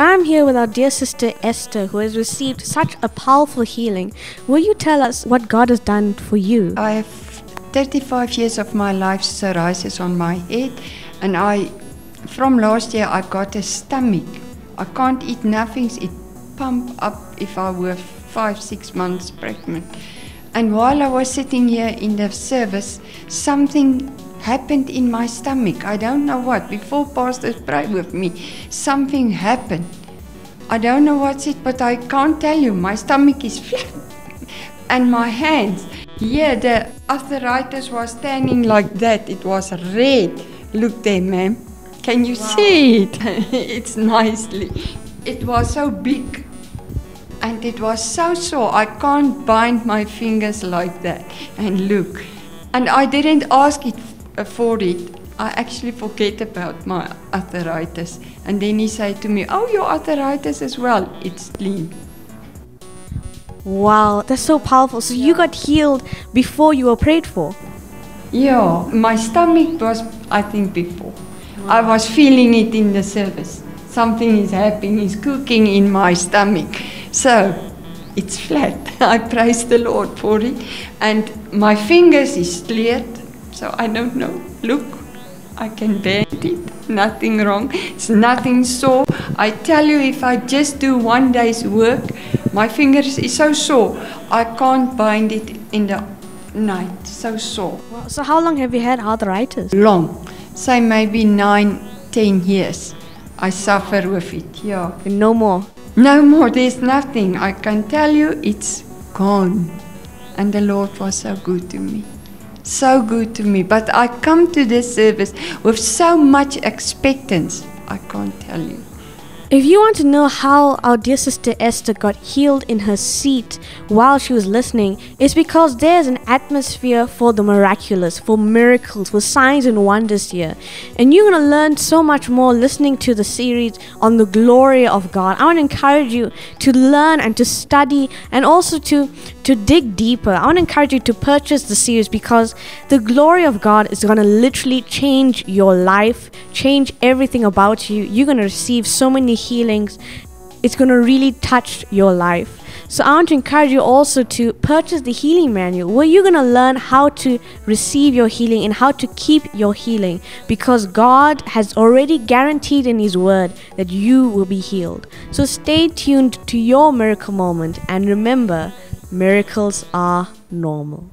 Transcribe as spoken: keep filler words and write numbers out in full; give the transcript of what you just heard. I'm here with our dear sister Esther, who has received such a powerful healing. Will you tell us what God has done for you? I have thirty-five years of my life psoriasis on my head, and I, from last year, I got a stomach. I can't eat nothing. It pumped up if I were five, six months pregnant. And while I was sitting here in the service, something happened in my stomach. I don't know what. Before pastors prayed with me, something happened. I don't know what's it, but I can't tell you. My stomach is flat, and my hands. Yeah, the arthritis was standing like that. It was red. Look there, ma'am. Can you wow. see it? It's nicely. It was so big, and it was so sore. I can't bind my fingers like that. And look, and I didn't ask it. For it, I actually forget about my arthritis, and then he said to me, "Oh, your arthritis as well, it's clean." Wow, that's so powerful. So yeah. You got healed before you were prayed for? Yeah, my stomach was, I think, before. Wow. I was feeling it in the service. Something is happening, is cooking in my stomach. So, it's flat. I praise the Lord for it. And my fingers is cleared. So I don't know. Look, I can bend it. Nothing wrong. It's nothing sore. I tell you, if I just do one day's work, my fingers is so sore. I can't bind it in the night. So sore. Wow. So how long have you had arthritis? Long. Say maybe nine, ten years. I suffer with it. Yeah. And no more. No more. There's nothing. I can tell you, it's gone. And the Lord was so good to me. So good to me, but I come to this service with so much expectance, I can't tell you. If you want to know how our dear sister Esther got healed in her seat while she was listening, it's because there's an atmosphere for the miraculous, for miracles, for signs and wonders here. And you're going to learn so much more listening to the series on the glory of God. I want to encourage you to learn and to study, and also to, to dig deeper. I want to encourage you to purchase the series, because the glory of God is going to literally change your life, change everything about you. You're going to receive so many healings. It's going to really touch your life. So I want to encourage you also to purchase the healing manual, where you're going to learn how to receive your healing and how to keep your healing, because God has already guaranteed in His word that you will be healed. So stay tuned to your miracle moment, and remember, miracles are normal.